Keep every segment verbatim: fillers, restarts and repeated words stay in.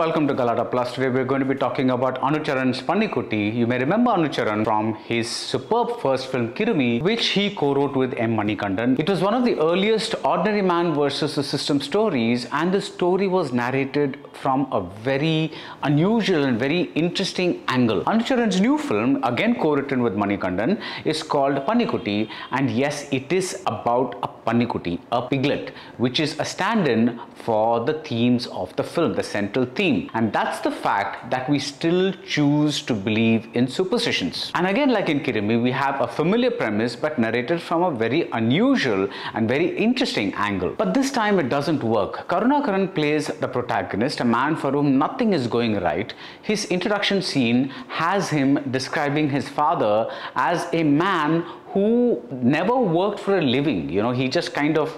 Welcome to Galatta Plus. Today we're going to be talking about Anucharan's Panni Kutty. You may remember Anucharan from his superb first film Kirumi, which he co-wrote with M. Manikandan. It was one of the earliest ordinary man versus the system stories, and the story was narrated from a very unusual and very interesting angle. Anucharan's new film, again co-written with Manikandan, is called Panni Kutty, and yes, it is about a Panni Kutty, a piglet, which is a stand-in for the themes of the film, the central theme. And that's the fact that we still choose to believe in superstitions. And again, like in Kirumi, we have a familiar premise but narrated from a very unusual and very interesting angle. But this time it doesn't work. Karunakaran plays the protagonist, a man for whom nothing is going right. His introduction scene has him describing his father as a man who never worked for a living. You know, he just kind of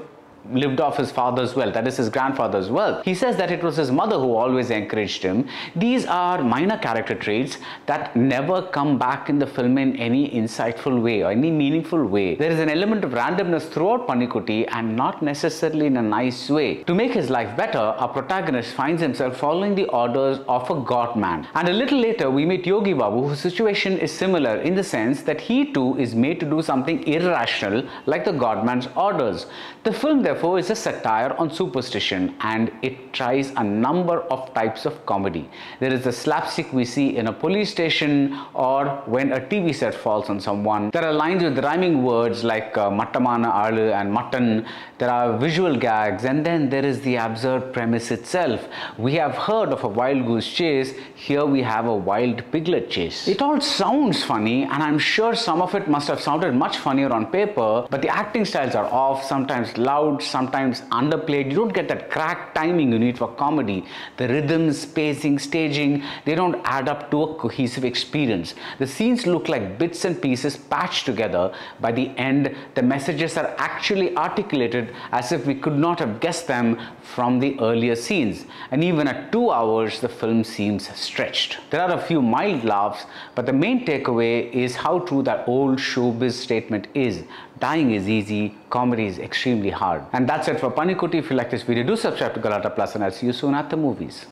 lived off his father's wealth, that is his grandfather's wealth. He says that it was his mother who always encouraged him. These are minor character traits that never come back in the film in any insightful way or any meaningful way. There is an element of randomness throughout Panni Kutty, and not necessarily in a nice way. To make his life better, our protagonist finds himself following the orders of a god man. And a little later we meet Yogi Babu, whose situation is similar in the sense that he too is made to do something irrational like the god man's orders. The film therefore is a satire on superstition, and it tries a number of types of comedy. There is the slapstick we see in a police station or when a T V set falls on someone. There are lines with rhyming words like uh, mattamana alu and mutton. There are visual gags, and then there is the absurd premise itself. We have heard of a wild goose chase. Here we have a wild piglet chase. It all sounds funny, and I'm sure some of it must have sounded much funnier on paper, but the acting styles are off, sometimes loud, sometimes underplayed. You don't get that crack timing you need for comedy. The rhythms, pacing, staging, they don't add up to a cohesive experience. The scenes look like bits and pieces patched together. By the end, the messages are actually articulated as if we could not have guessed them from the earlier scenes. And even at two hours, the film seems stretched. There are a few mild laughs, but the main takeaway is how true that old showbiz statement is. Dying is easy, comedy is extremely hard. And that's it for Panni Kutty. If you like this video, do subscribe to Galatta Plus, and I'll see you soon at the movies.